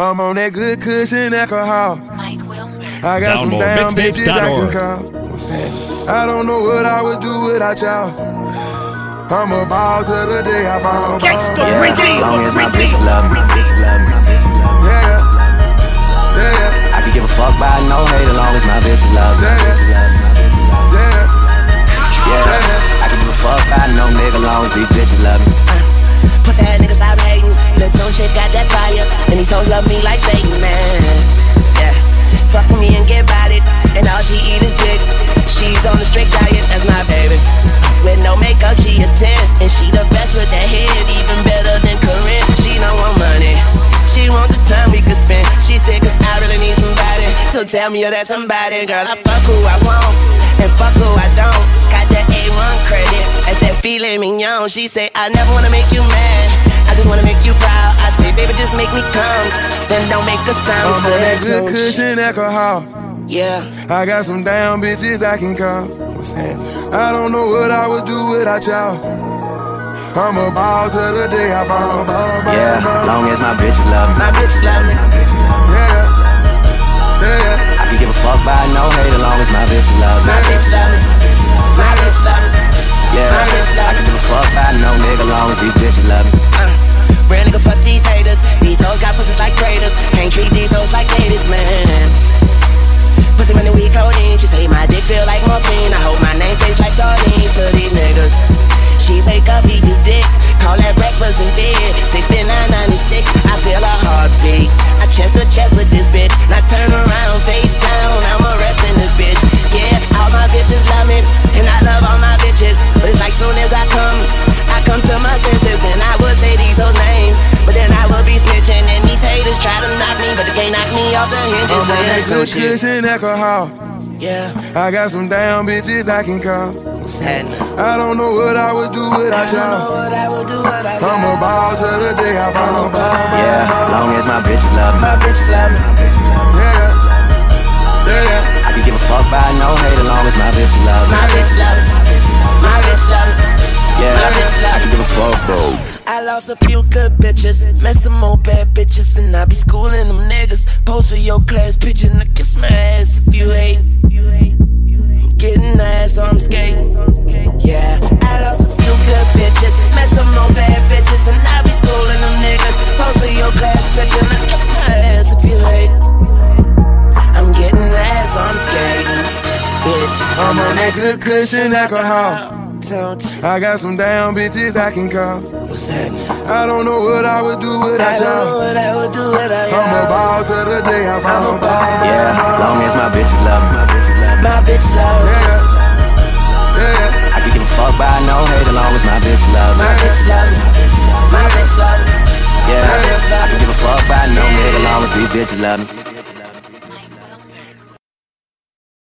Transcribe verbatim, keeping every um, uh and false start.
I'm on that good cushion alcohol. Mike Wilmer. I got down some down bitches I can call. What's that? I don't know what I would do without y'all. I'm a ball till the day I fall. Yeah, as long as my bitches love me, bitches love me, bitches love me. Yeah, yeah, yeah. I can give a fuck by no hate as long as my bitches love me, bitches love me, bitches love me. Yeah, yeah. I can give a fuck by no nigga as long as these bitches love me. Uh, pussy ass niggas stop hating. Lil' Tone shit got that fire, and these hoes love me like Satan, man. Yeah, fuck with me and get bodied, and all she eat is dick. She's on a strict diet, that's my baby. With no makeup, she a ten. And she the best with that head, even better than Corinne. She don't want money, she want the time we could spend. She said, cause I really need somebody, so tell me you're that somebody. Girl, I fuck who I want, and fuck who I don't. Got that A one credit, that's that filet mignon. She said, I never wanna make you mad, I just wanna make you proud. I say, baby, just make me come, then don't make a sound. I'm on that good cushion alcohol. Yeah, I got some down bitches I can call. What's that? I don't know what I would do without y'all. I'm a ball till the day I fall. Yeah, long as my bitches love me, my bitches love me. Yeah, yeah. I can give a fuck by no hate as long as my bitches love me, my bitches love me, my bitches love me. Yeah, I can give a fuck by no nigga as long as these bitches love me. Uh, real nigga, fuck these haters. These hoes got pussies like traitors. Can't treat these hoes like ladies, man. Pussy running with codeine, she say my dick feel like morphine. I hope my name tastes like sardines to these niggas. She wake up, eat this dick, call that breakfast in bed. sixty-nine ninety-six, I feel a heartbeat. I chest to chest with this bitch, and I turn around face down. I'm arresting this bitch. Yeah, all my bitches love me, and I love all my bitches. But it's like soon as I come, I come to my senses, and I would say these hoes names, but then I would be snitching. And these haters try to knock me, but they can't knock me off the hinges. I'm on that cushion alcohol. Yeah, I got some down bitches I can call. I don't know what I would do without y'all. I'm a ball till the day I fall. Yeah, long as my bitches love me, my bitches love me. Yeah, yeah. I can give a fuck by no hate as long as my bitches love me, my bitches love me, my bitches love me. Yeah, my bitches love me. I can give a fuck though. I lost a few good bitches, met some more bad bitches, and I be schooling them niggas. Post for your class picture, and I kiss my ass if you hate. I'm getting ass, so I'm skating. Yeah, I lost a few good bitches, met some more bad bitches, and I be schooling them niggas. Post for your class picture, and I kiss my ass if you hate. I'm getting ass, so I'm skating. Bitch, I'm on that good cushion alcohol. I got some down bitches I can call. What's that? I don't know what I would do without y'all. I'm a ball till the day I fall. Yeah, long as my bitches love me, my bitches love me, my bitches love me. Yeah, yeah. I can give a fuck by no hate as long as my bitches love me, my bitches love me, my bitches love me. Yeah, I can give a fuck by no hate as long as these bitches love me.